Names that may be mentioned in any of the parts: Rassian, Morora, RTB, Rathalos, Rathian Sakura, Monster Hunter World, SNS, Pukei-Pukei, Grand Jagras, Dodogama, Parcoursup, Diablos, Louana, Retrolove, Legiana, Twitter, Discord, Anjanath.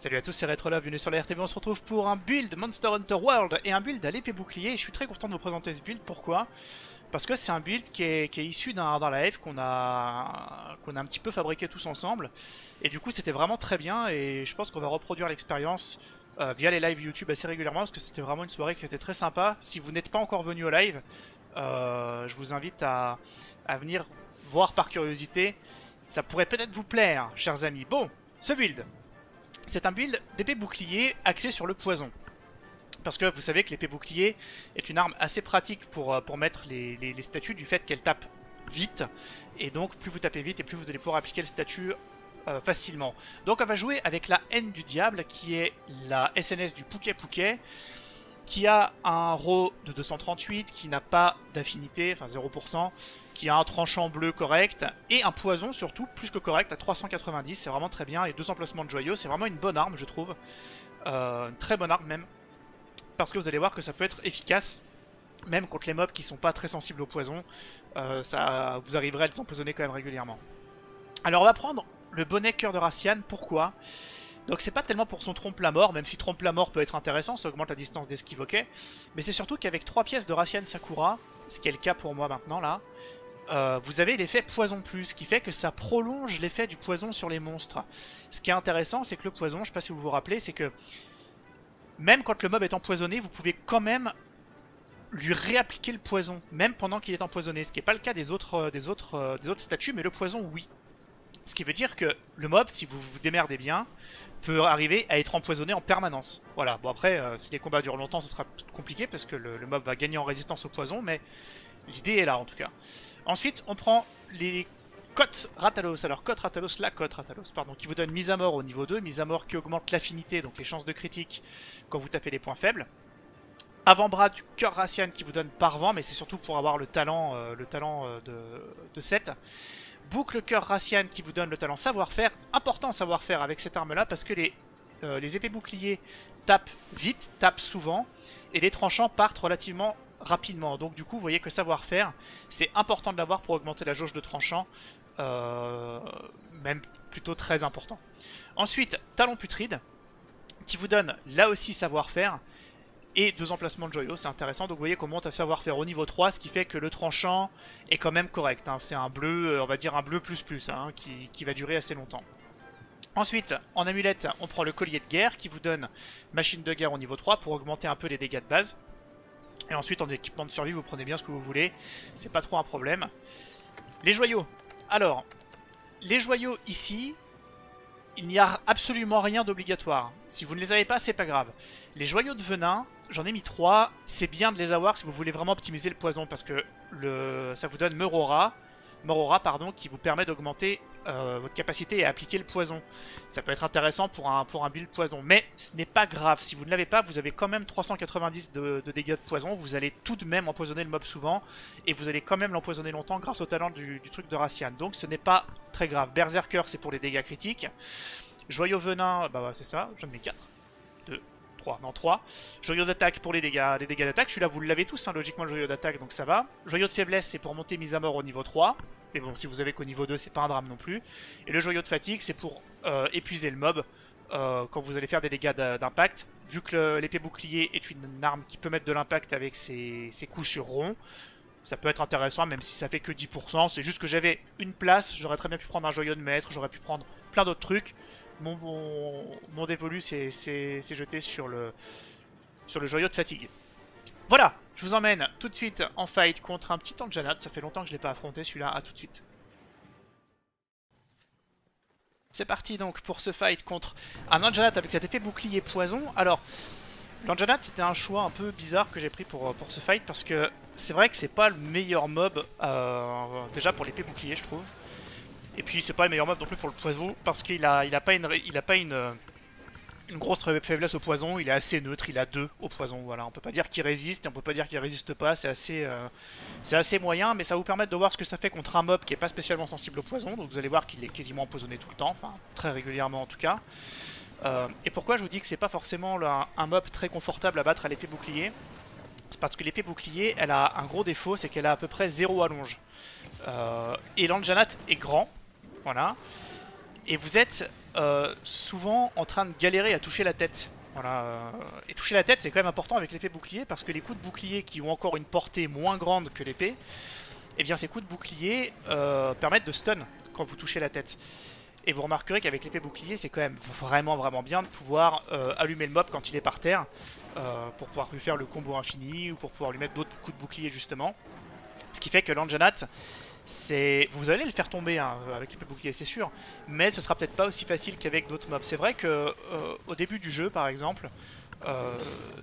Salut à tous, c'est Retrolove, bienvenue sur la RTB, on se retrouve pour un build Monster Hunter World et un build à l'épée bouclier. Je suis très content de vous présenter ce build, pourquoi? Parce que c'est un build qui est issu d'un live qu'on a un petit peu fabriqué tous ensemble. Et du coup c'était vraiment très bien et je pense qu'on va reproduire l'expérience via les lives YouTube assez régulièrement, parce que c'était vraiment une soirée qui était très sympa. Si vous n'êtes pas encore venu au live, je vous invite à venir voir par curiosité. Ça pourrait peut-être vous plaire, chers amis. Bon, ce build, c'est un build d'épée bouclier axé sur le poison. Parce que vous savez que l'épée bouclier est une arme assez pratique pour mettre les statuts, du fait qu'elle tape vite. Et donc plus vous tapez vite et plus vous allez pouvoir appliquer le statut facilement. Donc on va jouer avec la haine du diable, qui est la SNS du Pukei-Pukei, qui a un raw de 238, qui n'a pas d'affinité, enfin 0%, qui a un tranchant bleu correct, et un poison surtout, plus que correct, à 390, c'est vraiment très bien, et 2 emplacements de joyaux, c'est vraiment une bonne arme je trouve, une très bonne arme même, parce que vous allez voir que ça peut être efficace, même contre les mobs qui sont pas très sensibles au poison, ça vous arriverez à les empoisonner quand même régulièrement. Alors on va prendre le bonnet cœur de Rassian, pourquoi ? Donc c'est pas tellement pour son trompe-la-mort, même si trompe-la-mort peut être intéressant, ça augmente la distance d'esquive, ok. Mais c'est surtout qu'avec 3 pièces de Rathian Sakura, ce qui est le cas pour moi maintenant là, vous avez l'effet poison plus, qui fait que ça prolonge l'effet du poison sur les monstres. Ce qui est intéressant, c'est que le poison, je sais pas si vous vous rappelez, c'est que même quand le mob est empoisonné, vous pouvez quand même lui réappliquer le poison, même pendant qu'il est empoisonné. Ce qui n'est pas le cas des autres statues, mais le poison, oui. Ce qui veut dire que le mob, si vous vous démerdez bien, peut arriver à être empoisonné en permanence. Voilà, bon après, si les combats durent longtemps, ce sera compliqué parce que le mob va gagner en résistance au poison, mais l'idée est là en tout cas. Ensuite, on prend les cotes Rathalos. Alors, cote Rathalos, pardon, qui vous donne mise à mort au niveau 2, mise à mort qui augmente l'affinité, donc les chances de critique quand vous tapez les points faibles. Avant-bras du cœur Rassian qui vous donne par vent, mais c'est surtout pour avoir le talent de 7. Boucle cœur Rassian qui vous donne le talent savoir-faire, important savoir-faire avec cette arme là parce que les épées boucliers tapent vite, tapent souvent et les tranchants partent relativement rapidement. Donc du coup vous voyez que savoir-faire c'est important de l'avoir pour augmenter la jauge de tranchants, même plutôt très important. Ensuite talent putride qui vous donne là aussi savoir-faire et 2 emplacements de joyaux, c'est intéressant. Donc vous voyez qu'on monte à savoir-faire au niveau 3, ce qui fait que le tranchant est quand même correct, hein. C'est un bleu, on va dire un bleu plus, hein, qui va durer assez longtemps. Ensuite, en amulette, on prend le collier de guerre qui vous donne machine de guerre au niveau 3 pour augmenter un peu les dégâts de base. Et ensuite, en équipement de survie, vous prenez bien ce que vous voulez, c'est pas trop un problème. Les joyaux. Alors, les joyaux ici... il n'y a absolument rien d'obligatoire. Si vous ne les avez pas, c'est pas grave. Les joyaux de venin, j'en ai mis 3. C'est bien de les avoir si vous voulez vraiment optimiser le poison, parce que ça vous donne Morora, qui vous permet d'augmenter votre capacité à appliquer le poison. Ça peut être intéressant pour un build poison, mais ce n'est pas grave. Si vous ne l'avez pas, vous avez quand même 390 de dégâts de poison. Vous allez tout de même empoisonner le mob souvent, et vous allez quand même l'empoisonner longtemps grâce au talent du truc de Rassian. Donc ce n'est pas très grave. Berserker, c'est pour les dégâts critiques. Joyau venin, bah ouais, c'est ça, j'en mets 4. 2, 3, non 3. Joyau d'attaque pour les dégâts d'attaque. Celui-là, vous l'avez tous, hein, logiquement, le joyau d'attaque, donc ça va. Joyau de faiblesse, c'est pour monter mise à mort au niveau 3. Mais bon, si vous avez qu'au niveau 2, c'est pas un drame non plus. Et le joyau de fatigue, c'est pour épuiser le mob quand vous allez faire des dégâts d'impact. Vu que l'épée bouclier est une arme qui peut mettre de l'impact avec ses coups sur rond, ça peut être intéressant, même si ça fait que 10%. C'est juste que j'avais une place, j'aurais très bien pu prendre un joyau de maître, j'aurais pu prendre plein d'autres trucs. Mon dévolu s'est jeté sur le joyau de fatigue. Voilà, je vous emmène tout de suite en fight contre un petit Anjanath. Ça fait longtemps que je ne l'ai pas affronté, celui-là, à tout de suite. C'est parti donc pour ce fight contre un Anjanath avec cette épée bouclier poison. Alors, l'Anjanath c'était un choix un peu bizarre que j'ai pris pour ce fight, parce que c'est vrai que c'est pas le meilleur mob, déjà pour l'épée bouclier je trouve. Et puis c'est pas le meilleur mob non plus pour le poison, parce qu'il a pas une grosse faiblesse au poison, il est assez neutre, il a 2 au poison, voilà. On peut pas dire qu'il résiste, on peut pas dire qu'il résiste pas, c'est assez moyen, mais ça va vous permettre de voir ce que ça fait contre un mob qui est pas spécialement sensible au poison, donc vous allez voir qu'il est quasiment empoisonné tout le temps, enfin très régulièrement en tout cas. Et pourquoi je vous dis que c'est pas forcément un mob très confortable à battre à l'épée bouclier? C'est parce que l'épée bouclier, elle a un gros défaut, c'est qu'elle a à peu près 0 allonge. Et l'Anjanath est grand, voilà. et vous êtes souvent en train de galérer à toucher la tête. Voilà, et toucher la tête c'est quand même important avec l'épée bouclier, parce que les coups de bouclier qui ont encore une portée moins grande que l'épée, eh bien ces coups de bouclier permettent de stun quand vous touchez la tête. Et vous remarquerez qu'avec l'épée bouclier c'est quand même vraiment bien de pouvoir allumer le mob quand il est par terre, pour pouvoir lui faire le combo infini ou pour pouvoir lui mettre d'autres coups de bouclier justement. Ce qui fait que l'Anjanath, vous allez le faire tomber hein, avec l'épée bouclier c'est sûr, mais ce sera peut-être pas aussi facile qu'avec d'autres mobs. C'est vrai que au début du jeu par exemple,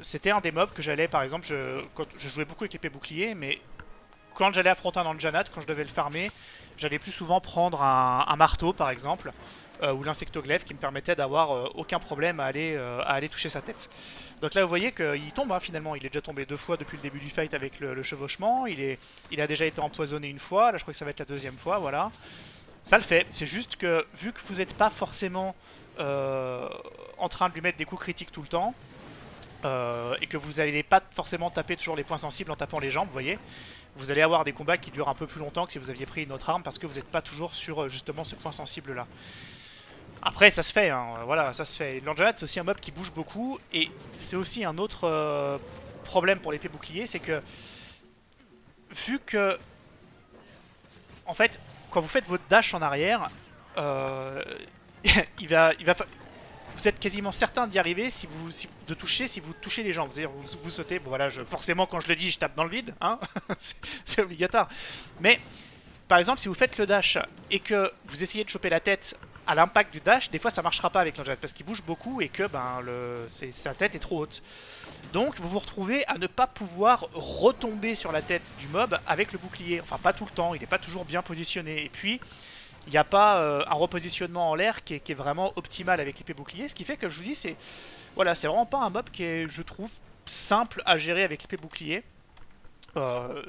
c'était un des mobs que j'allais, par exemple, quand je jouais beaucoup avec l'épée bouclier, mais quand j'allais affronter un Anjanath, quand je devais le farmer, j'allais plus souvent prendre un marteau par exemple, ou l'insectoglyphe qui me permettait d'avoir aucun problème à aller toucher sa tête. Donc là vous voyez qu'il tombe hein, finalement, il est déjà tombé 2 fois depuis le début du fight avec le chevauchement, il a déjà été empoisonné 1 fois, là je crois que ça va être la 2e fois, voilà. Ça le fait, c'est juste que vu que vous n'êtes pas forcément en train de lui mettre des coups critiques tout le temps, et que vous n'allez pas forcément taper toujours les points sensibles en tapant les jambes, vous voyez, vous allez avoir des combats qui durent un peu plus longtemps que si vous aviez pris une autre arme, parce que vous n'êtes pas toujours sur justement ce point sensible là. Après ça se fait, hein, voilà, ça se fait. L'Anjanath c'est aussi un mob qui bouge beaucoup, et c'est aussi un autre problème pour l'épée bouclier, c'est que vu que en fait quand vous faites votre dash en arrière, vous êtes quasiment certain d'y arriver si vous touchez les jambes, c'est-à-dire vous sautez. Bon voilà, forcément quand je le dis je tape dans le vide, hein, c'est obligatoire. Mais par exemple si vous faites le dash et que vous essayez de choper la tête à l'impact du dash, des fois ça marchera pas avec l'Anjanath parce qu'il bouge beaucoup et que ben, sa tête est trop haute. Donc vous vous retrouvez à ne pas pouvoir retomber sur la tête du mob avec le bouclier, enfin pas tout le temps, il n'est pas toujours bien positionné. Et puis il n'y a pas un repositionnement en l'air qui est vraiment optimal avec l'épée bouclier, ce qui fait que je vous dis, c'est voilà, c'est vraiment pas un mob qui est, je trouve, simple à gérer avec l'épée bouclier.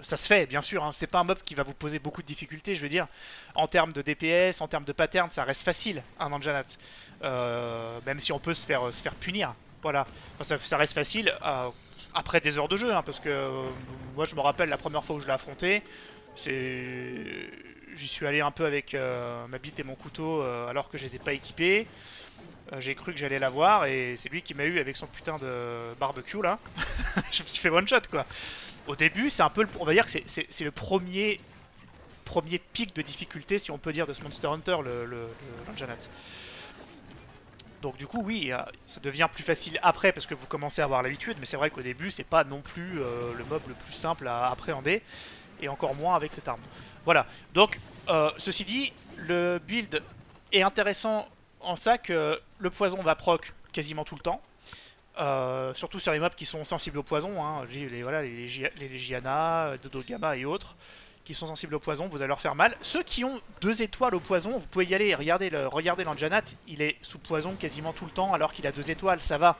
Ça se fait bien sûr, hein. C'est pas un mob qui va vous poser beaucoup de difficultés, je veux dire, en termes de DPS, en termes de pattern, ça reste facile un Anjanath, même si on peut se faire punir, voilà, enfin, ça reste facile après des heures de jeu, hein, parce que moi je me rappelle la première fois où je l'ai affronté, j'y suis allé un peu avec ma bite et mon couteau alors que j'étais pas équipé. J'ai cru que j'allais l'avoir et c'est lui qui m'a eu avec son putain de barbecue là. Je me suis fait one shot quoi. Au début c'est un peu, on va dire que c'est le premier pic de difficulté si on peut dire de ce Monster Hunter, l'Anjanath. Donc du coup oui, ça devient plus facile après parce que vous commencez à avoir l'habitude, mais c'est vrai qu'au début c'est pas non plus le mob le plus simple à appréhender, et encore moins avec cette arme. Voilà, donc ceci dit, le build est intéressant en ça que le poison va proc quasiment tout le temps, surtout sur les mobs qui sont sensibles au poison, hein, voilà, les Legiana, Dodogama et autres, qui sont sensibles au poison, vous allez leur faire mal. Ceux qui ont 2 étoiles au poison, vous pouvez y aller, regardez l'Anjanath, il est sous poison quasiment tout le temps alors qu'il a 2 étoiles, ça va.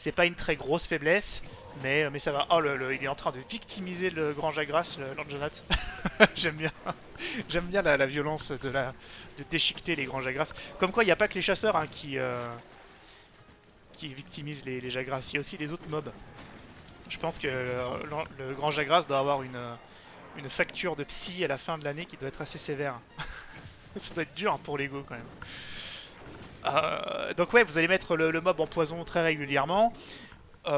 C'est pas une très grosse faiblesse, mais ça va. Oh, il est en train de victimiser le Grand Jagras, l'Anjanath. J'aime bien, la violence de déchiqueter les Grands Jagras. Comme quoi, il n'y a pas que les chasseurs hein, qui victimisent les Jagras, il y a aussi les autres mobs. Je pense que le Grand Jagras doit avoir une facture de psy à la fin de l'année qui doit être assez sévère. Ça doit être dur pour l'ego quand même. Donc ouais, vous allez mettre le mob en poison très régulièrement.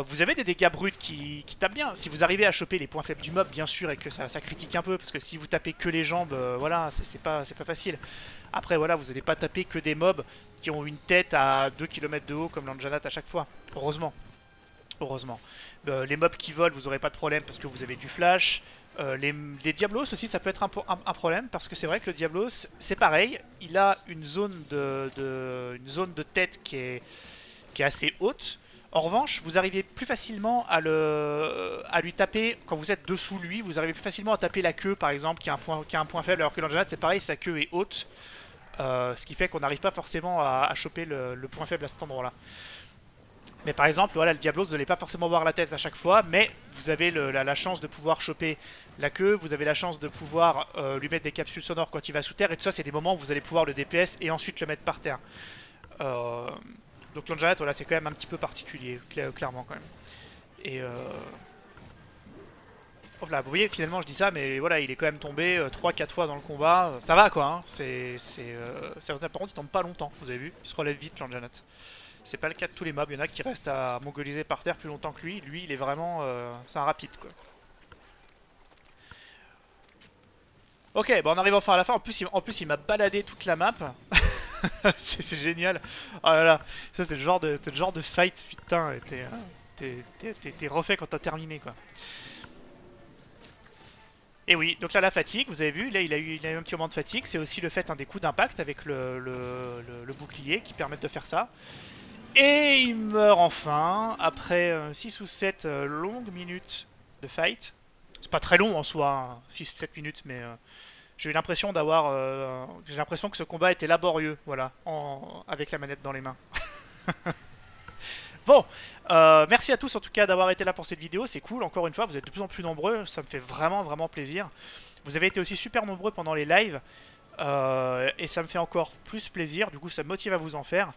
Vous avez des dégâts bruts qui tapent bien. Si vous arrivez à choper les points faibles du mob, bien sûr, et que ça critique un peu, parce que si vous tapez que les jambes, voilà, c'est pas facile. Après, voilà, vous n'allez pas taper que des mobs qui ont une tête à 2 km de haut, comme l'Anjanath à chaque fois. Heureusement. Heureusement. Les mobs qui volent, vous n'aurez pas de problème, parce que vous avez du flash. Les Diablos aussi, ça peut être un problème, parce que c'est vrai que le Diablos, c'est pareil, il a une zone de tête qui est assez haute. En revanche, vous arrivez plus facilement à lui taper, quand vous êtes dessous lui, vous arrivez plus facilement à taper la queue, par exemple, qui a un point faible, alors que l'Anjanath, c'est pareil, sa queue est haute, ce qui fait qu'on n'arrive pas forcément à choper le point faible à cet endroit-là. Mais par exemple, voilà, le Diablos, vous n'allez pas forcément voir la tête à chaque fois, mais vous avez la chance de pouvoir choper la queue, vous avez la chance de pouvoir lui mettre des capsules sonores quand il va sous terre, et tout ça, c'est des moments où vous allez pouvoir le DPS et ensuite le mettre par terre. Donc l'Anjanath, voilà, c'est quand même un petit peu particulier, clairement quand même. Et Hop là, vous voyez, finalement je dis ça, mais voilà, il est quand même tombé 3-4 fois dans le combat. Ça va quoi, hein, par contre il tombe pas longtemps, vous avez vu, il se relève vite l'Anjanath. C'est pas le cas de tous les mobs, il y en a qui restent à mongoliser par terre plus longtemps que lui. Lui il est vraiment... c'est un rapide quoi. Ok, bah on arrive enfin à la fin, en plus il m'a baladé toute la map. C'est génial. Oh là là, ça c'est le genre de fight, putain, t'es refait quand t'as terminé quoi. Et oui, donc là la fatigue, vous avez vu, là il a eu un petit moment de fatigue, c'est aussi le fait des coups d'impact avec le bouclier qui permettent de faire ça. Et il meurt enfin, après 6 ou 7 longues minutes de fight. C'est pas très long en soi, hein, 6-7 minutes, mais j'ai eu l'impression d'avoir... j'ai l'impression que ce combat était laborieux, voilà, avec la manette dans les mains. Bon, merci à tous en tout cas d'avoir été là pour cette vidéo, c'est cool, encore une fois, vous êtes de plus en plus nombreux, ça me fait vraiment vraiment plaisir. Vous avez été aussi super nombreux pendant les lives, et ça me fait encore plus plaisir, du coup ça me motive à vous en faire.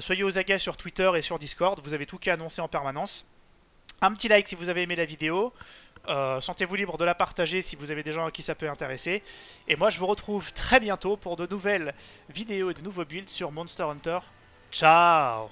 Soyez aux aguets sur Twitter et sur Discord, vous avez tout qu'à annoncer en permanence. Un petit like si vous avez aimé la vidéo, sentez-vous libre de la partager si vous avez des gens à qui ça peut intéresser. Et moi je vous retrouve très bientôt pour de nouvelles vidéos et de nouveaux builds sur Monster Hunter. Ciao!